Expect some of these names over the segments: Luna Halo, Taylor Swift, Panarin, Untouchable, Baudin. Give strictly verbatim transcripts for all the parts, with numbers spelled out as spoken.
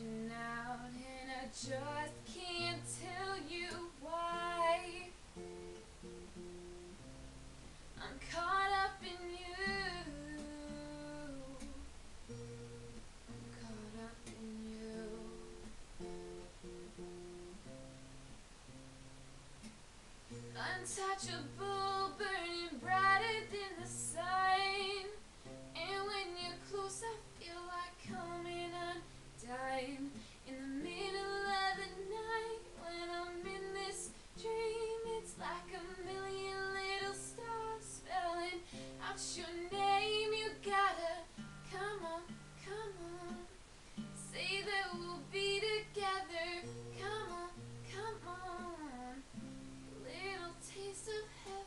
reaching out, and I just can't tell you why. I'm caught up in you. I'm caught up in you. Untouchable, burning brighter than the sun. And when you're close, I feel like coming on time. In the middle of the night, when I'm in this dream, it's like a million little stars spelling out your name. You gotta come on, come on, say that we'll be together. Come on, come on, a little taste of heaven.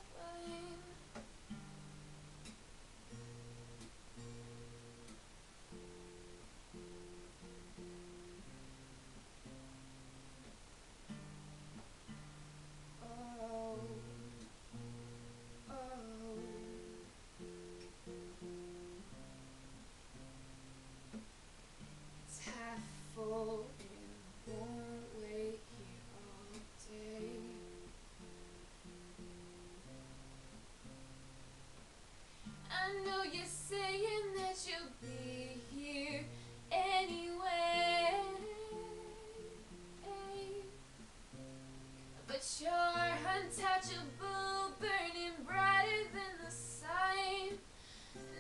You're untouchable, burning brighter than the sun.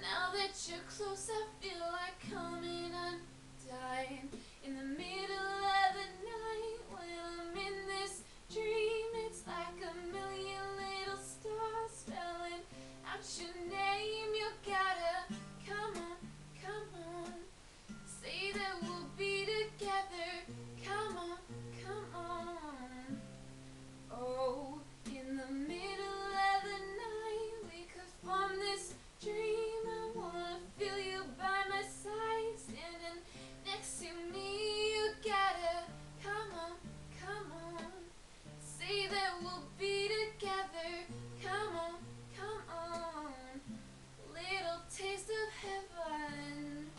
Now that you're close, I feel like coming undone. In the middle of the night, when I'm in this dream, it's like a million little stars spelling out your name. You gotta come on, come on, say that we'll be together. Come on, come on. Oh, in the middle of the night, we could form this dream. I wanna feel you by my side, standing next to me. You gotta come on, come on, say that we'll be together. Come on, come on, little taste of heaven.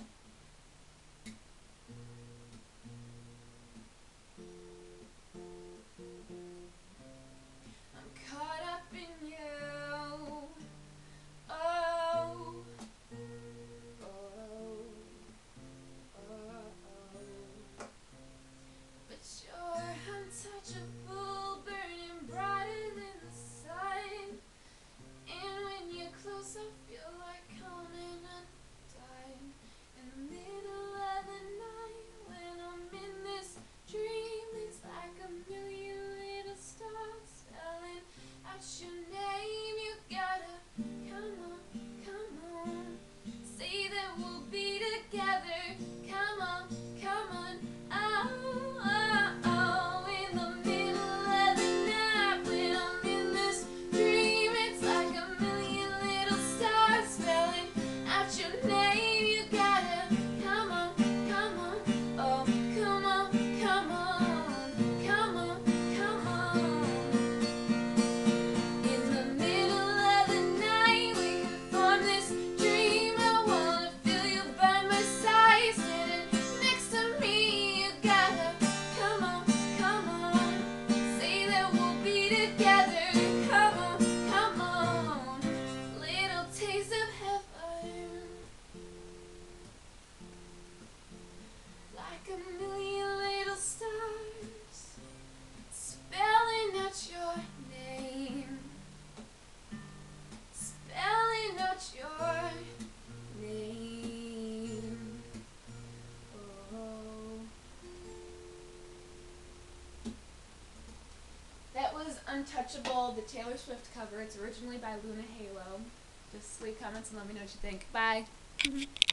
Untouchable, the Taylor Swift cover. It's originally by Luna Halo. Just leave comments and let me know what you think. Bye.